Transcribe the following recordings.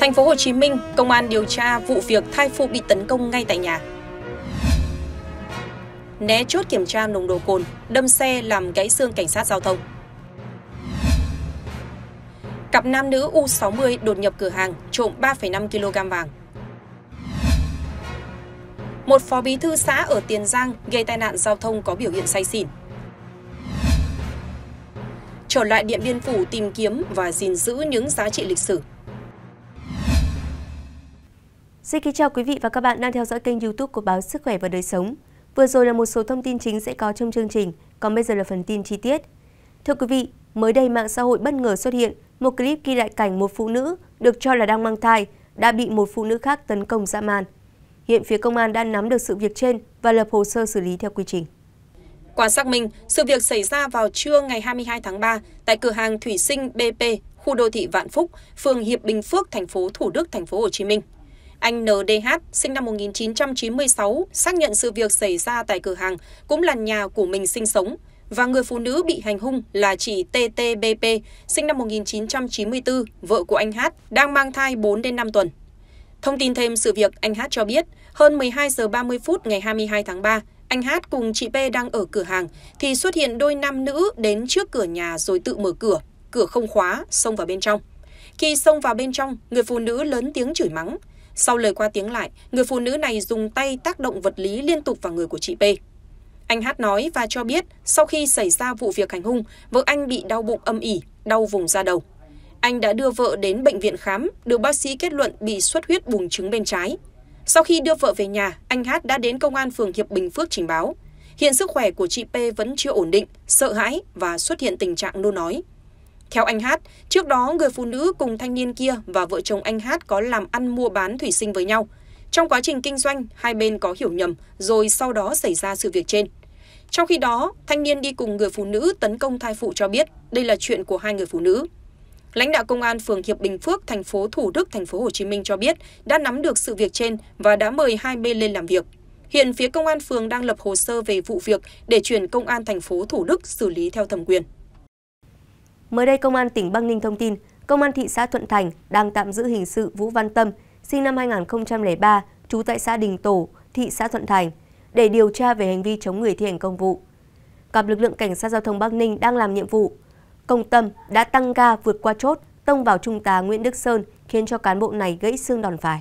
Thành phố Hồ Chí Minh, công an điều tra vụ việc thai phụ bị tấn công ngay tại nhà. Né chốt kiểm tra nồng độ cồn, đâm xe làm gãy xương cảnh sát giao thông. Cặp nam nữ U60 đột nhập cửa hàng, trộm 3,5 kg vàng. Một phó bí thư xã ở Tiền Giang gây tai nạn giao thông có biểu hiện say xỉn. Trở lại Điện Biên Phủ tìm kiếm và gìn giữ những giá trị lịch sử. Xin kính chào quý vị và các bạn đang theo dõi kênh YouTube của Báo Sức khỏe và Đời sống. Vừa rồi là một số thông tin chính sẽ có trong chương trình, còn bây giờ là phần tin chi tiết. Thưa quý vị, mới đây mạng xã hội bất ngờ xuất hiện một clip ghi lại cảnh một phụ nữ được cho là đang mang thai đã bị một phụ nữ khác tấn công dã man. Hiện phía công an đã nắm được sự việc trên và lập hồ sơ xử lý theo quy trình. Qua xác minh, sự việc xảy ra vào trưa ngày 22 tháng 3 tại cửa hàng Thủy Sinh BP, khu đô thị Vạn Phúc, phường Hiệp Bình Phước, thành phố Thủ Đức, thành phố Hồ Chí Minh. Anh NDH, sinh năm 1996, xác nhận sự việc xảy ra tại cửa hàng cũng là nhà của mình sinh sống và người phụ nữ bị hành hung là chị TTBP, sinh năm 1994, vợ của anh Hát, đang mang thai 4 đến 5 tuần. Thông tin thêm sự việc, anh Hát cho biết, hơn 12 giờ 30 phút ngày 22 tháng 3, anh Hát cùng chị P đang ở cửa hàng thì xuất hiện đôi nam nữ đến trước cửa nhà rồi tự mở cửa, cửa không khóa, xông vào bên trong. Khi xông vào bên trong, người phụ nữ lớn tiếng chửi mắng. Sau lời qua tiếng lại, người phụ nữ này dùng tay tác động vật lý liên tục vào người của chị P. Anh Hát nói và cho biết sau khi xảy ra vụ việc hành hung, vợ anh bị đau bụng âm ỉ, đau vùng da đầu. Anh đã đưa vợ đến bệnh viện khám, được bác sĩ kết luận bị xuất huyết buồng trứng bên trái. Sau khi đưa vợ về nhà, anh Hát đã đến công an phường Hiệp Bình Phước trình báo. Hiện sức khỏe của chị P vẫn chưa ổn định, sợ hãi và xuất hiện tình trạng nôn ói. Theo anh Hát, trước đó người phụ nữ cùng thanh niên kia và vợ chồng anh Hát có làm ăn mua bán thủy sinh với nhau. Trong quá trình kinh doanh, hai bên có hiểu nhầm rồi sau đó xảy ra sự việc trên. Trong khi đó, thanh niên đi cùng người phụ nữ tấn công thai phụ cho biết đây là chuyện của hai người phụ nữ. Lãnh đạo công an phường Hiệp Bình Phước, thành phố Thủ Đức, thành phố Hồ Chí Minh cho biết đã nắm được sự việc trên và đã mời hai bên lên làm việc. Hiện phía công an phường đang lập hồ sơ về vụ việc để chuyển công an thành phố Thủ Đức xử lý theo thẩm quyền. Mới đây, Công an tỉnh Bắc Ninh thông tin, Công an thị xã Thuận Thành đang tạm giữ hình sự Vũ Văn Tâm, sinh năm 2003, trú tại xã Đình Tổ, thị xã Thuận Thành, để điều tra về hành vi chống người thi hành công vụ. Cặp lực lượng cảnh sát giao thông Bắc Ninh đang làm nhiệm vụ. Công Tâm đã tăng ga vượt qua chốt, tông vào trung tá Nguyễn Đức Sơn, khiến cho cán bộ này gãy xương đòn phải.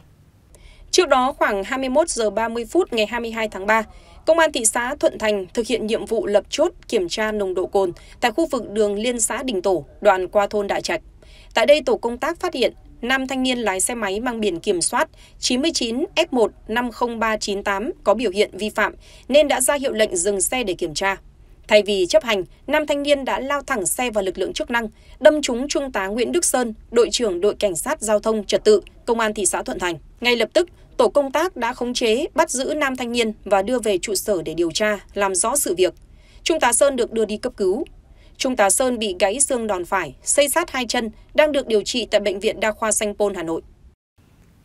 Trước đó, khoảng 21 giờ 30 phút ngày 22 tháng 3, Công an thị xã Thuận Thành thực hiện nhiệm vụ lập chốt kiểm tra nồng độ cồn tại khu vực đường liên xã Đình Tổ, đoạn qua thôn Đại Trạch. Tại đây, tổ công tác phát hiện nam thanh niên lái xe máy mang biển kiểm soát 99F1-50398 có biểu hiện vi phạm nên đã ra hiệu lệnh dừng xe để kiểm tra. Thay vì chấp hành, nam thanh niên đã lao thẳng xe vào lực lượng chức năng, đâm trúng trung tá Nguyễn Đức Sơn, đội trưởng đội cảnh sát giao thông trật tự, Công an thị xã Thuận Thành. Ngay lập tức, tổ công tác đã khống chế, bắt giữ nam thanh niên và đưa về trụ sở để điều tra, làm rõ sự việc. Trung tá Sơn được đưa đi cấp cứu. Trung tá Sơn bị gãy xương đòn phải, xây xát hai chân, đang được điều trị tại Bệnh viện Đa khoa Sanh Pôn, Hà Nội.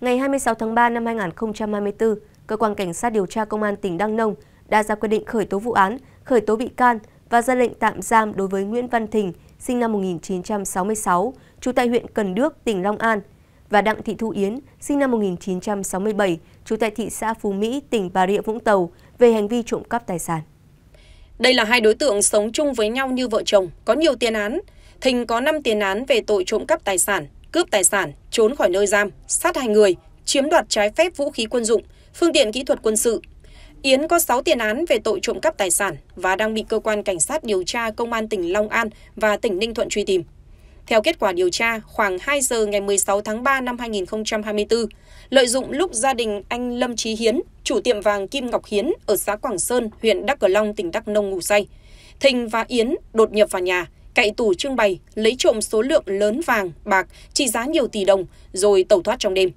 Ngày 26 tháng 3 năm 2024, Cơ quan Cảnh sát điều tra Công an tỉnh Đắk Nông đã ra quyết định khởi tố vụ án, khởi tố bị can và ra lệnh tạm giam đối với Nguyễn Văn Thình, sinh năm 1966, trú tại huyện Cần Đước, tỉnh Long An, và Đặng Thị Thu Yến, sinh năm 1967, trú tại thị xã Phú Mỹ, tỉnh Bà Rịa Vũng Tàu, về hành vi trộm cắp tài sản. Đây là hai đối tượng sống chung với nhau như vợ chồng, có nhiều tiền án. Thình có 5 tiền án về tội trộm cắp tài sản, cướp tài sản, trốn khỏi nơi giam, sát hại người, chiếm đoạt trái phép vũ khí quân dụng, phương tiện kỹ thuật quân sự. Yến có 6 tiền án về tội trộm cắp tài sản và đang bị Cơ quan Cảnh sát điều tra Công an tỉnh Long An và tỉnh Ninh Thuận truy tìm. Theo kết quả điều tra, khoảng 2 giờ ngày 16 tháng 3 năm 2024, lợi dụng lúc gia đình anh Lâm Chí Hiến, chủ tiệm vàng Kim Ngọc Hiến ở xã Quảng Sơn, huyện Đắk Cờ Long, tỉnh Đắk Nông ngủ say, Thình và Yến đột nhập vào nhà, cậy tủ trưng bày, lấy trộm số lượng lớn vàng, bạc trị giá nhiều tỷ đồng rồi tẩu thoát trong đêm.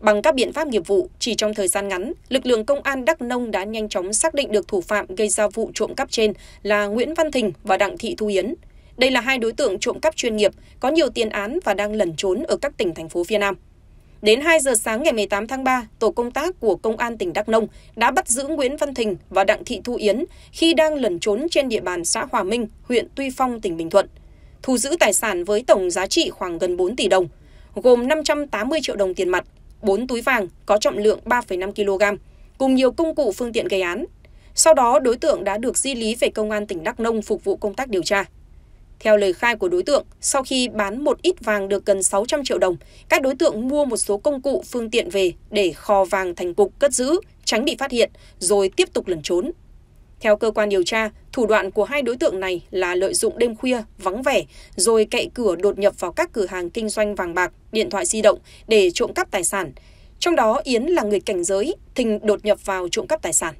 Bằng các biện pháp nghiệp vụ, chỉ trong thời gian ngắn, lực lượng Công an Đắk Nông đã nhanh chóng xác định được thủ phạm gây ra vụ trộm cắp trên là Nguyễn Văn Thình và Đặng Thị Thu Yến. Đây là hai đối tượng trộm cắp chuyên nghiệp, có nhiều tiền án và đang lẩn trốn ở các tỉnh, thành phố phía Nam. Đến 2 giờ sáng ngày 18 tháng 3, tổ công tác của Công an tỉnh Đắk Nông đã bắt giữ Nguyễn Văn Thình và Đặng Thị Thu Yến khi đang lẩn trốn trên địa bàn xã Hòa Minh, huyện Tuy Phong, tỉnh Bình Thuận. Thu giữ tài sản với tổng giá trị khoảng gần 4 tỷ đồng. gồm 580 triệu đồng tiền mặt, 4 túi vàng có trọng lượng 3,5 kg, cùng nhiều công cụ phương tiện gây án. Sau đó, đối tượng đã được di lý về công an tỉnh Đắk Nông phục vụ công tác điều tra. Theo lời khai của đối tượng, sau khi bán một ít vàng được gần 600 triệu đồng, các đối tượng mua một số công cụ phương tiện về để kho vàng thành cục cất giữ, tránh bị phát hiện, rồi tiếp tục lẩn trốn. Theo cơ quan điều tra, thủ đoạn của hai đối tượng này là lợi dụng đêm khuya, vắng vẻ, rồi cậy cửa đột nhập vào các cửa hàng kinh doanh vàng bạc, điện thoại di động để trộm cắp tài sản. Trong đó, Yến là người cảnh giới, Thình đột nhập vào trộm cắp tài sản.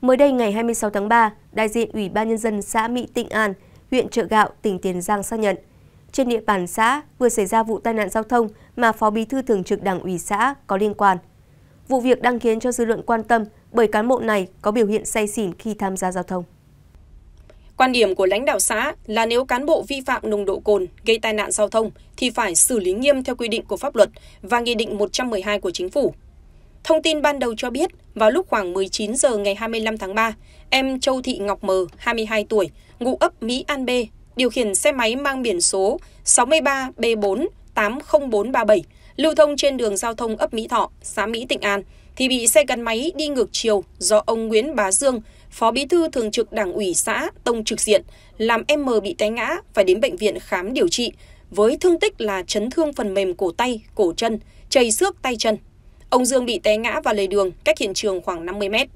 Mới đây ngày 26 tháng 3, đại diện Ủy ban Nhân dân xã Mỹ Tịnh An, huyện Chợ Gạo, tỉnh Tiền Giang xác nhận, trên địa bàn xã vừa xảy ra vụ tai nạn giao thông mà Phó Bí thư Thường trực Đảng ủy xã có liên quan. Vụ việc đang khiến cho dư luận quan tâm bởi cán bộ này có biểu hiện say xỉn khi tham gia giao thông. Quan điểm của lãnh đạo xã là nếu cán bộ vi phạm nồng độ cồn gây tai nạn giao thông thì phải xử lý nghiêm theo quy định của pháp luật và Nghị định 112 của Chính phủ. Thông tin ban đầu cho biết, vào lúc khoảng 19 giờ ngày 25 tháng 3, em Châu Thị Ngọc M, 22 tuổi, ngụ ấp Mỹ An B, điều khiển xe máy mang biển số 63B4-80437, lưu thông trên đường giao thông ấp Mỹ Thọ, xã Mỹ Tịnh An, thì bị xe gắn máy đi ngược chiều do ông Nguyễn Bá Dương, Phó Bí thư Thường trực Đảng ủy xã tông trực diện, làm em M bị té ngã, phải đến bệnh viện khám điều trị, với thương tích là chấn thương phần mềm cổ tay, cổ chân, trầy xước tay chân. Ông Dương bị té ngã vào lề đường cách hiện trường khoảng 50 mét.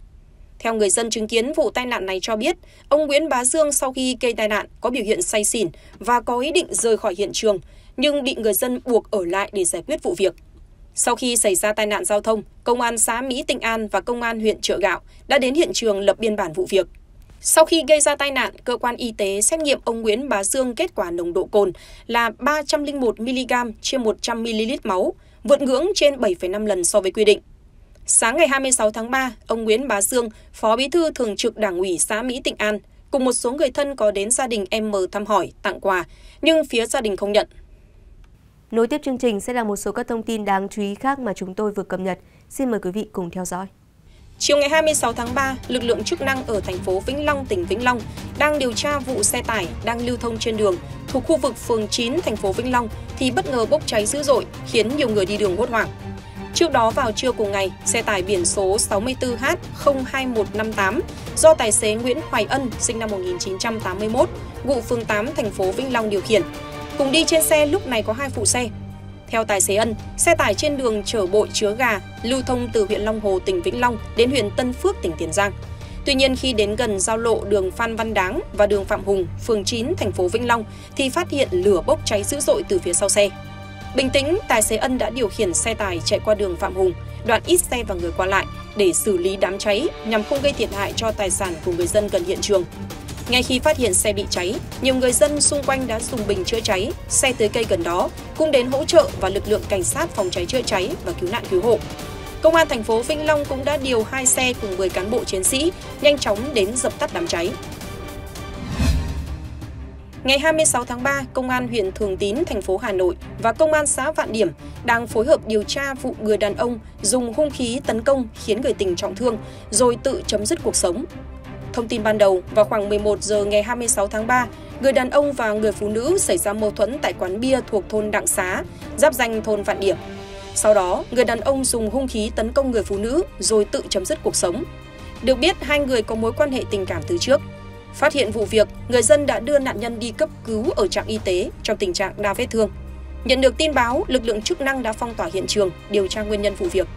Theo người dân chứng kiến vụ tai nạn này cho biết, ông Nguyễn Bá Dương sau khi gây tai nạn có biểu hiện say xỉn và có ý định rời khỏi hiện trường, nhưng bị người dân buộc ở lại để giải quyết vụ việc. Sau khi xảy ra tai nạn giao thông, Công an xã Mỹ Tịnh An và Công an huyện Chợ Gạo đã đến hiện trường lập biên bản vụ việc. Sau khi gây ra tai nạn, cơ quan y tế xét nghiệm ông Nguyễn Bá Dương kết quả nồng độ cồn là 301 mg trên 100 ml máu, vượt ngưỡng trên 7,5 lần so với quy định. Sáng ngày 26 tháng 3, ông Nguyễn Bá Dương, Phó Bí thư Thường trực Đảng ủy xã Mỹ Tịnh An, cùng một số người thân có đến gia đình em M thăm hỏi, tặng quà, nhưng phía gia đình không nhận. Nối tiếp chương trình sẽ là một số các thông tin đáng chú ý khác mà chúng tôi vừa cập nhật. Xin mời quý vị cùng theo dõi. Chiều ngày 26 tháng 3, lực lượng chức năng ở thành phố Vĩnh Long, tỉnh Vĩnh Long đang điều tra vụ xe tải đang lưu thông trên đường thuộc khu vực phường 9 thành phố Vĩnh Long thì bất ngờ bốc cháy dữ dội, khiến nhiều người đi đường hốt hoảng. Trước đó vào trưa cùng ngày, xe tải biển số 64H02158 do tài xế Nguyễn Hoài Ân sinh năm 1981, ngụ phường 8 thành phố Vĩnh Long điều khiển. Cùng đi trên xe lúc này có hai phụ xe. Theo tài xế Ân, xe tải trên đường chở bội chứa gà lưu thông từ huyện Long Hồ, tỉnh Vĩnh Long đến huyện Tân Phước, tỉnh Tiền Giang. Tuy nhiên, khi đến gần giao lộ đường Phan Văn Đáng và đường Phạm Hùng, phường 9, thành phố Vĩnh Long thì phát hiện lửa bốc cháy dữ dội từ phía sau xe. Bình tĩnh, tài xế Ân đã điều khiển xe tải chạy qua đường Phạm Hùng, đoạn ít xe và người qua lại để xử lý đám cháy nhằm không gây thiệt hại cho tài sản của người dân gần hiện trường. Ngay khi phát hiện xe bị cháy, nhiều người dân xung quanh đã dùng bình chữa cháy, xe tưới cây gần đó cũng đến hỗ trợ và lực lượng cảnh sát phòng cháy chữa cháy và cứu nạn cứu hộ. Công an thành phố Vĩnh Long cũng đã điều 2 xe cùng 10 cán bộ chiến sĩ nhanh chóng đến dập tắt đám cháy. Ngày 26 tháng 3, Công an huyện Thường Tín, thành phố Hà Nội và Công an xã Vạn Điểm đang phối hợp điều tra vụ người đàn ông dùng hung khí tấn công khiến người tình trọng thương rồi tự chấm dứt cuộc sống. Thông tin ban đầu, vào khoảng 11 giờ ngày 26 tháng 3, người đàn ông và người phụ nữ xảy ra mâu thuẫn tại quán bia thuộc thôn Đặng Xá, giáp ranh thôn Vạn Điểm. Sau đó, người đàn ông dùng hung khí tấn công người phụ nữ rồi tự chấm dứt cuộc sống. Được biết, hai người có mối quan hệ tình cảm từ trước. Phát hiện vụ việc, người dân đã đưa nạn nhân đi cấp cứu ở trạm y tế trong tình trạng đa vết thương. Nhận được tin báo, lực lượng chức năng đã phong tỏa hiện trường, điều tra nguyên nhân vụ việc.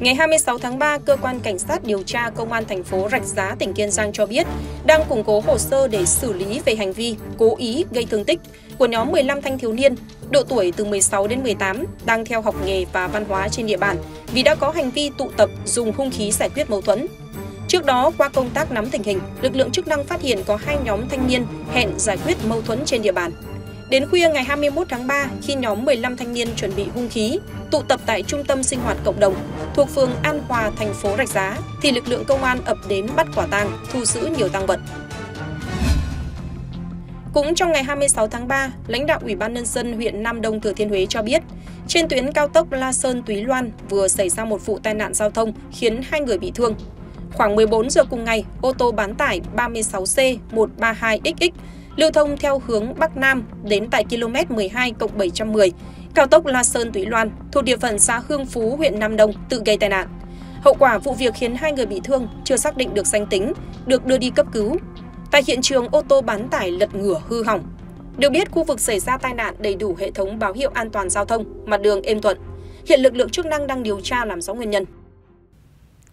Ngày 26 tháng 3, cơ quan cảnh sát điều tra Công an thành phố Rạch Giá, tỉnh Kiên Giang cho biết đang củng cố hồ sơ để xử lý về hành vi cố ý gây thương tích của nhóm 15 thanh thiếu niên độ tuổi từ 16 đến 18 đang theo học nghề và văn hóa trên địa bàn vì đã có hành vi tụ tập dùng hung khí giải quyết mâu thuẫn. Trước đó, qua công tác nắm tình hình, lực lượng chức năng phát hiện có hai nhóm thanh niên hẹn giải quyết mâu thuẫn trên địa bàn. Đến khuya ngày 21 tháng 3, khi nhóm 15 thanh niên chuẩn bị hung khí, tụ tập tại trung tâm sinh hoạt cộng đồng thuộc phường An Hòa, thành phố Rạch Giá, thì lực lượng công an ập đến bắt quả tang, thu giữ nhiều tang vật. Cũng trong ngày 26 tháng 3, lãnh đạo Ủy ban Nhân dân huyện Nam Đông, Thừa Thiên Huế cho biết, trên tuyến cao tốc La Sơn - Túy Loan vừa xảy ra một vụ tai nạn giao thông khiến hai người bị thương. Khoảng 14 giờ cùng ngày, ô tô bán tải 36C132XX lưu thông theo hướng Bắc Nam đến tại km 12+710, cao tốc La Sơn - Túy Loan thuộc địa phận xã Hương Phú, huyện Nam Đông tự gây tai nạn. Hậu quả vụ việc khiến 2 người bị thương, chưa xác định được danh tính, được đưa đi cấp cứu. Tại hiện trường, ô tô bán tải lật ngửa hư hỏng. Được biết, khu vực xảy ra tai nạn đầy đủ hệ thống báo hiệu an toàn giao thông, mặt đường êm thuận. Hiện lực lượng chức năng đang điều tra làm rõ nguyên nhân.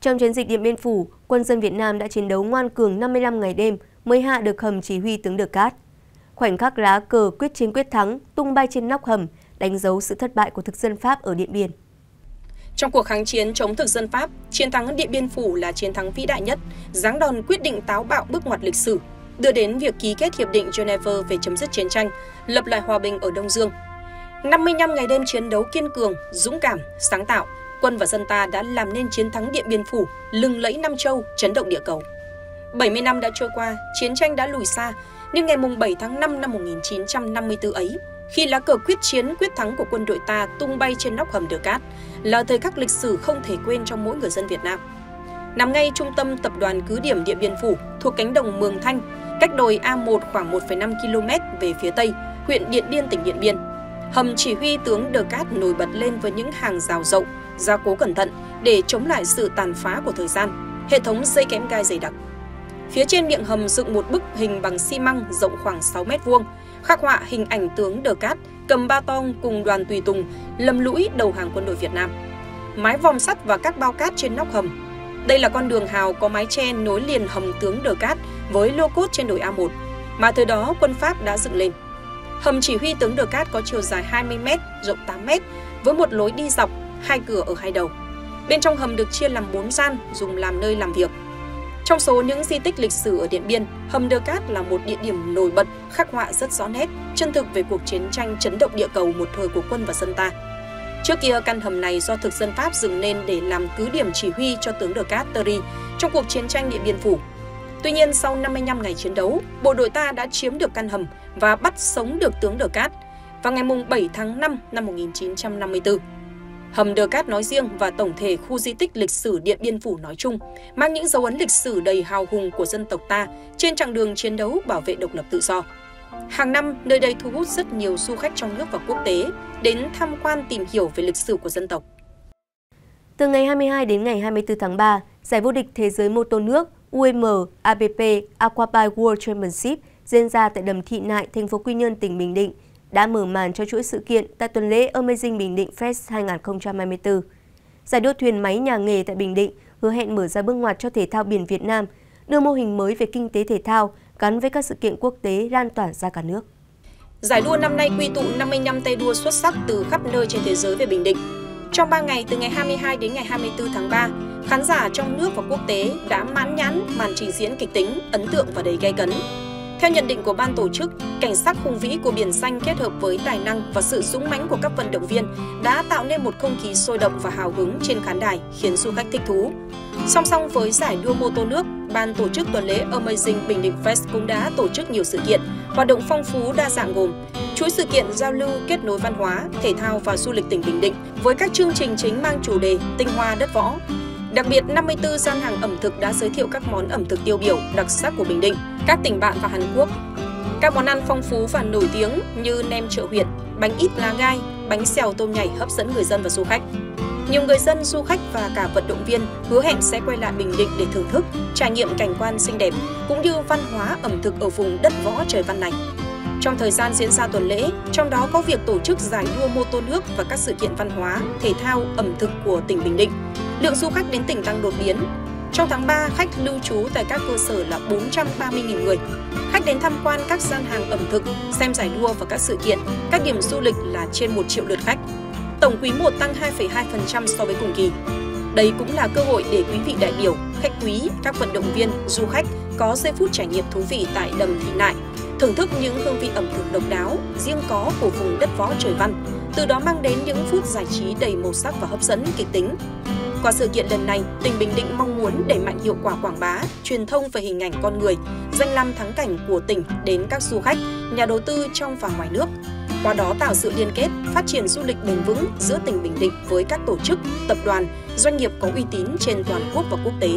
Trong chiến dịch Điện Biên Phủ, quân dân Việt Nam đã chiến đấu ngoan cường 55 ngày đêm mới hạ được hầm chỉ huy tướng Đờ Cát. Khoảnh khắc lá cờ quyết chiến quyết thắng tung bay trên nóc hầm đánh dấu sự thất bại của thực dân Pháp ở Điện Biên. Trong cuộc kháng chiến chống thực dân Pháp, chiến thắng Điện Biên Phủ là chiến thắng vĩ đại nhất, giáng đòn quyết định táo bạo bước ngoặt lịch sử, đưa đến việc ký kết Hiệp định Geneva về chấm dứt chiến tranh, lập lại hòa bình ở Đông Dương. 55 ngày đêm chiến đấu kiên cường, dũng cảm, sáng tạo, quân và dân ta đã làm nên chiến thắng Điện Biên Phủ, lừng lẫy Nam Châu, chấn động địa cầu. 70 năm đã trôi qua, chiến tranh đã lùi xa, nhưng ngày 7 tháng 5 năm 1954 ấy, khi lá cờ quyết chiến quyết thắng của quân đội ta tung bay trên nóc hầm Đờ Cát là thời khắc lịch sử không thể quên trong mỗi người dân Việt Nam. Nằm ngay trung tâm tập đoàn cứ điểm Điện Biên Phủ thuộc cánh đồng Mường Thanh, cách đồi A1 khoảng 1,5 km về phía tây, huyện Điện Biên, tỉnh Điện Biên. Hầm chỉ huy tướng Đờ Cát nổi bật lên với những hàng rào rộng, gia cố cẩn thận để chống lại sự tàn phá của thời gian, hệ thống dây kẽm gai dày đặc. Phía trên miệng hầm dựng một bức hình bằng xi măng rộng khoảng 6 m², khắc họa hình ảnh tướng Đờ Cát cầm ba tong cùng đoàn tùy tùng lầm lũi đầu hàng quân đội Việt Nam. Mái vòm sắt và các bao cát trên nóc hầm. Đây là con đường hào có mái che nối liền hầm tướng Đờ Cát với lô cốt trên đồi A1 mà thời đó quân Pháp đã dựng lên. Hầm chỉ huy tướng Đờ Cát có chiều dài 20 m, rộng 8 m với một lối đi dọc, 2 cửa ở 2 đầu. Bên trong hầm được chia làm 4 gian dùng làm nơi làm việc. Trong số những di tích lịch sử ở Điện Biên, hầm Đờ Cát là một địa điểm nổi bật, khắc họa rất rõ nét, chân thực về cuộc chiến tranh chấn động địa cầu một thời của quân và dân ta. Trước kia, căn hầm này do thực dân Pháp dựng nên để làm cứ điểm chỉ huy cho tướng Đờ Cát Terry trong cuộc chiến tranh Điện Biên Phủ. Tuy nhiên, sau 55 ngày chiến đấu, bộ đội ta đã chiếm được căn hầm và bắt sống được tướng Đờ Cát vào ngày 7 tháng 5 năm 1954. Hầm Đờ Cát nói riêng và tổng thể khu di tích lịch sử Điện Biên Phủ nói chung mang những dấu ấn lịch sử đầy hào hùng của dân tộc ta trên chặng đường chiến đấu bảo vệ độc lập tự do. Hàng năm, nơi đây thu hút rất nhiều du khách trong nước và quốc tế đến tham quan tìm hiểu về lịch sử của dân tộc. Từ ngày 22 đến ngày 24 tháng 3, giải vô địch thế giới mô tô nước UIM-ABP Aquabike World Championship diễn ra tại đầm Thị Nại, thành phố Quy Nhơn, tỉnh Bình Định, đã mở màn cho chuỗi sự kiện tại tuần lễ Amazing Bình Định Fest 2024. Giải đua thuyền máy nhà nghề tại Bình Định hứa hẹn mở ra bước ngoặt cho thể thao biển Việt Nam, đưa mô hình mới về kinh tế thể thao gắn với các sự kiện quốc tế lan tỏa ra cả nước. Giải đua năm nay quy tụ 55 tay đua xuất sắc từ khắp nơi trên thế giới về Bình Định. Trong 3 ngày từ ngày 22 đến ngày 24 tháng 3, khán giả trong nước và quốc tế đã mãn nhãn màn trình diễn kịch tính, ấn tượng và đầy gay cấn. Theo nhận định của ban tổ chức, cảnh sắc hùng vĩ của biển xanh kết hợp với tài năng và sự dũng mãnh của các vận động viên đã tạo nên một không khí sôi động và hào hứng trên khán đài, khiến du khách thích thú. Song song với giải đua mô tô nước, ban tổ chức tuần lễ Amazing Bình Định Fest cũng đã tổ chức nhiều sự kiện, hoạt động phong phú đa dạng gồm chuỗi sự kiện giao lưu kết nối văn hóa, thể thao và du lịch tỉnh Bình Định với các chương trình chính mang chủ đề tinh hoa đất võ. Đặc biệt, 54 gian hàng ẩm thực đã giới thiệu các món ẩm thực tiêu biểu, đặc sắc của Bình Định, các tỉnh bạn và Hàn Quốc. Các món ăn phong phú và nổi tiếng như nem chợ huyện, bánh ít lá gai, bánh xèo tôm nhảy hấp dẫn người dân và du khách. Nhiều người dân, du khách và cả vận động viên hứa hẹn sẽ quay lại Bình Định để thưởng thức, trải nghiệm cảnh quan xinh đẹp, cũng như văn hóa ẩm thực ở vùng đất võ trời văn này. Trong thời gian diễn ra tuần lễ, trong đó có việc tổ chức giải đua mô tô nước và các sự kiện văn hóa, thể thao, ẩm thực của tỉnh Bình Định, lượng du khách đến tỉnh tăng đột biến. Trong tháng 3, khách lưu trú tại các cơ sở là 430.000 người. Khách đến tham quan các gian hàng ẩm thực, xem giải đua và các sự kiện, các điểm du lịch là trên 1 triệu lượt khách. Tổng quý 1 tăng 2,2% so với cùng kỳ. Đây cũng là cơ hội để quý vị đại biểu, khách quý, các vận động viên, du khách có giây phút trải nghiệm thú vị tại đầm Thị Nại, thưởng thức những hương vị ẩm thực độc đáo, riêng có của vùng đất võ trời văn, từ đó mang đến những phút giải trí đầy màu sắc và hấp dẫn kịch tính. Qua sự kiện lần này, tỉnh Bình Định mong muốn đẩy mạnh hiệu quả quảng bá, truyền thông về hình ảnh con người, danh lam thắng cảnh của tỉnh đến các du khách, nhà đầu tư trong và ngoài nước. Qua đó tạo sự liên kết, phát triển du lịch bền vững giữa tỉnh Bình Định với các tổ chức, tập đoàn, doanh nghiệp có uy tín trên toàn quốc và quốc tế.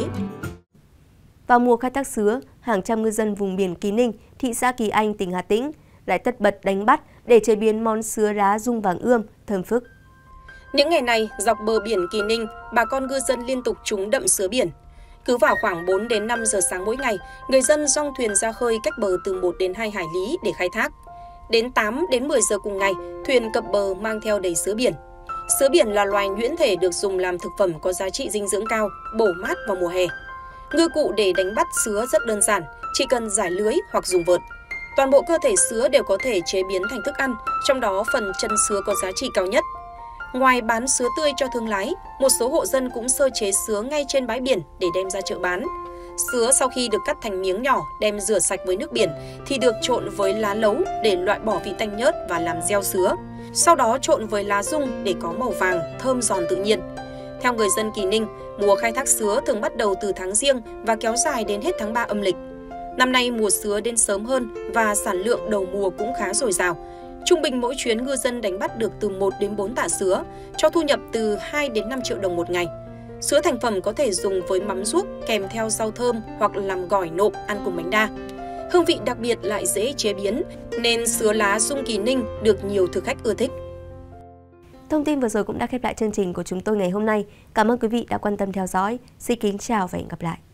Vào mùa khai thác sứa, hàng trăm ngư dân vùng biển Kỳ Ninh, thị xã Kỳ Anh, tỉnh Hà Tĩnh lại tất bật đánh bắt để chế biến món sứa rá rung vàng ươm, thơm phức. Những ngày này, dọc bờ biển Kỳ Ninh, bà con ngư dân liên tục trúng đậm sứa biển. Cứ vào khoảng 4 đến 5 giờ sáng mỗi ngày, người dân dong thuyền ra khơi cách bờ từ 1 đến 2 hải lý để khai thác. Đến 8 đến 10 giờ cùng ngày, thuyền cập bờ mang theo đầy sứa biển. Sứa biển là loài nhuyễn thể được dùng làm thực phẩm có giá trị dinh dưỡng cao, bổ mát vào mùa hè. Ngư cụ để đánh bắt sứa rất đơn giản, chỉ cần giải lưới hoặc dùng vợt. Toàn bộ cơ thể sứa đều có thể chế biến thành thức ăn, trong đó phần chân sứa có giá trị cao nhất. Ngoài bán sứa tươi cho thương lái, một số hộ dân cũng sơ chế sứa ngay trên bãi biển để đem ra chợ bán. Sứa sau khi được cắt thành miếng nhỏ, đem rửa sạch với nước biển thì được trộn với lá lấu để loại bỏ vị tanh nhớt và làm gieo sứa. Sau đó trộn với lá rung để có màu vàng, thơm giòn tự nhiên. Theo người dân Kỳ Ninh, mùa khai thác sứa thường bắt đầu từ tháng Giêng và kéo dài đến hết tháng 3 âm lịch. Năm nay mùa sứa đến sớm hơn và sản lượng đầu mùa cũng khá dồi dào. Trung bình mỗi chuyến ngư dân đánh bắt được từ 1 đến 4 tạ sứa, cho thu nhập từ 2 đến 5 triệu đồng một ngày. Sứa thành phẩm có thể dùng với mắm ruốc kèm theo rau thơm hoặc làm gỏi nộm ăn cùng bánh đa. Hương vị đặc biệt lại dễ chế biến nên sứa lá rung Kỳ Ninh được nhiều thực khách ưa thích. Thông tin vừa rồi cũng đã khép lại chương trình của chúng tôi ngày hôm nay. Cảm ơn quý vị đã quan tâm theo dõi. Xin kính chào và hẹn gặp lại.